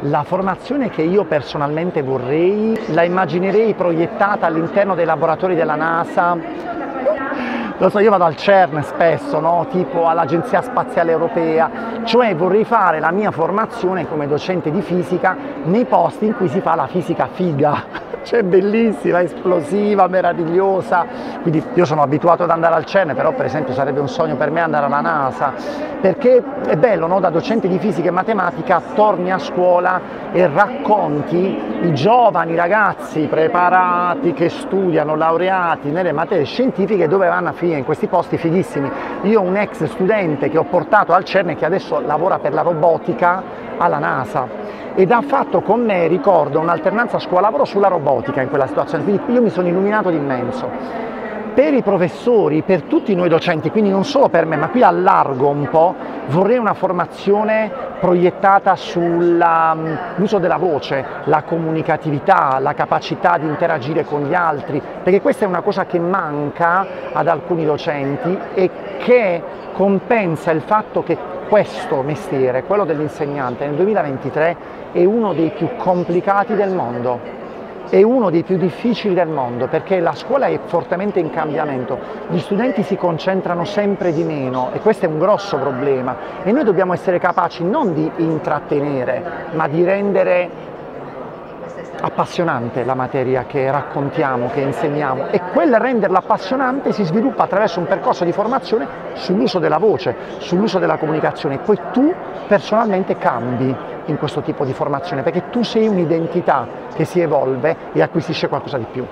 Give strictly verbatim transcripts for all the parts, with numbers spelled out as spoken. La formazione che io personalmente vorrei, la immaginerei proiettata all'interno dei laboratori della NASA. Lo so, io vado al CERN spesso, no? Tipo all'Agenzia Spaziale Europea, cioè vorrei fare la mia formazione come docente di fisica nei posti in cui si fa la fisica figa. Cioè bellissima, esplosiva, meravigliosa, quindi io sono abituato ad andare al CERN, però per esempio sarebbe un sogno per me andare alla NASA, perché è bello, no? Da docente di fisica e matematica torni a scuola e racconti i giovani ragazzi preparati che studiano, laureati nelle materie scientifiche, dove vanno a finire, in questi posti fighissimi. Io ho un ex studente che ho portato al CERN e che adesso lavora per la robotica alla NASA ed ha fatto con me, ricordo, un'alternanza scuola-lavoro sulla robotica in quella situazione, quindi io mi sono illuminato d'immenso. Per i professori, per tutti noi docenti, quindi non solo per me, ma qui allargo un po', vorrei una formazione proiettata sull'uso della voce, la comunicatività, la capacità di interagire con gli altri, perché questa è una cosa che manca ad alcuni docenti e che compensa il fatto che questo mestiere, quello dell'insegnante, nel duemilaventitré è uno dei più complicati del mondo, è uno dei più difficili del mondo, perché la scuola è fortemente in cambiamento, gli studenti si concentrano sempre di meno e questo è un grosso problema e noi dobbiamo essere capaci non di intrattenere, ma di rendere appassionante la materia che raccontiamo, che insegniamo, e quel renderla appassionante si sviluppa attraverso un percorso di formazione sull'uso della voce, sull'uso della comunicazione. Poi tu personalmente cambi in questo tipo di formazione perché tu sei un'identità che si evolve e acquisisce qualcosa di più.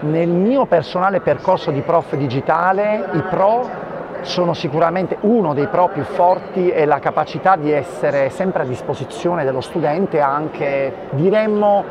Nel mio personale percorso di prof digitale, i pro sono sicuramente uno dei pro più forti è la capacità di essere sempre a disposizione dello studente, anche diremmo,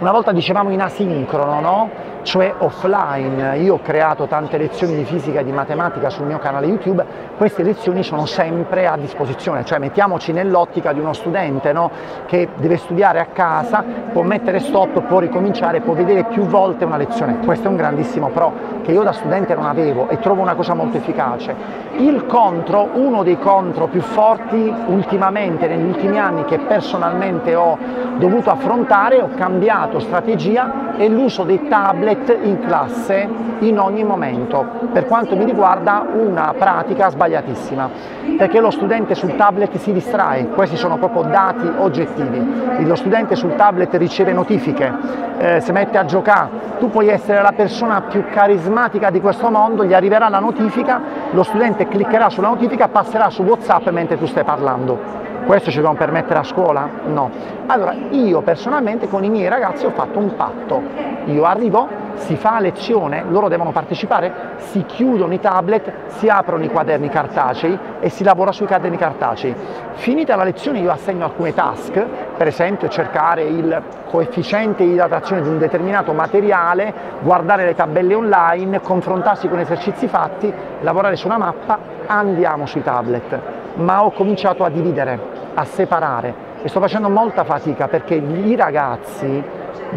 una volta dicevamo in asincrono, no? Cioè offline. Io ho creato tante lezioni di fisica e di matematica sul mio canale YouTube, queste lezioni sono sempre a disposizione, cioè mettiamoci nell'ottica di uno studente, no? Che deve studiare a casa, può mettere stop, può ricominciare, può vedere più volte una lezione. Questo è un grandissimo pro che io da studente non avevo e trovo una cosa molto efficace. Il contro, uno dei contro più forti ultimamente, negli ultimi anni, che personalmente ho dovuto affrontare, ho cambiato strategia, è l'uso dei tablet in classe in ogni momento, per quanto mi riguarda una pratica sbagliatissima, perché lo studente sul tablet si distrae, questi sono proprio dati oggettivi, lo studente sul tablet riceve notifiche, eh, si mette a giocare, tu puoi essere la persona più carismatica di questo mondo, gli arriverà la notifica, lo studente cliccherà sulla notifica, passerà su WhatsApp mentre tu stai parlando. Questo ci dobbiamo permettere a scuola? No. Allora io personalmente con i miei ragazzi ho fatto un patto, io arrivo, si fa lezione, loro devono partecipare, si chiudono i tablet, si aprono i quaderni cartacei e si lavora sui quaderni cartacei. Finita la lezione io assegno alcune task, per esempio cercare il coefficiente di idratazione di un determinato materiale, guardare le tabelle online, confrontarsi con esercizi fatti, lavorare su una mappa, andiamo sui tablet. Ma ho cominciato a dividere, a separare e sto facendo molta fatica perché i ragazzi,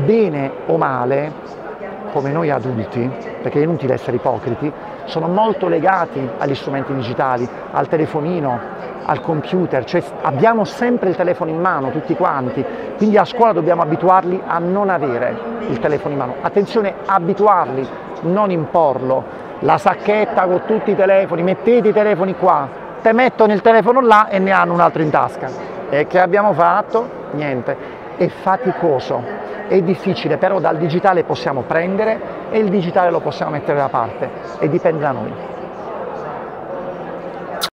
bene o male, come noi adulti, perché è inutile essere ipocriti, sono molto legati agli strumenti digitali, al telefonino, al computer, cioè abbiamo sempre il telefono in mano tutti quanti, quindi a scuola dobbiamo abituarli a non avere il telefono in mano. Attenzione, abituarli, non imporlo. La sacchetta con tutti i telefoni, mettete i telefoni qua, te mettono il telefono là e ne hanno un altro in tasca. E che abbiamo fatto? Niente. È faticoso, è difficile, però dal digitale possiamo prendere e il digitale lo possiamo mettere da parte e dipende da noi.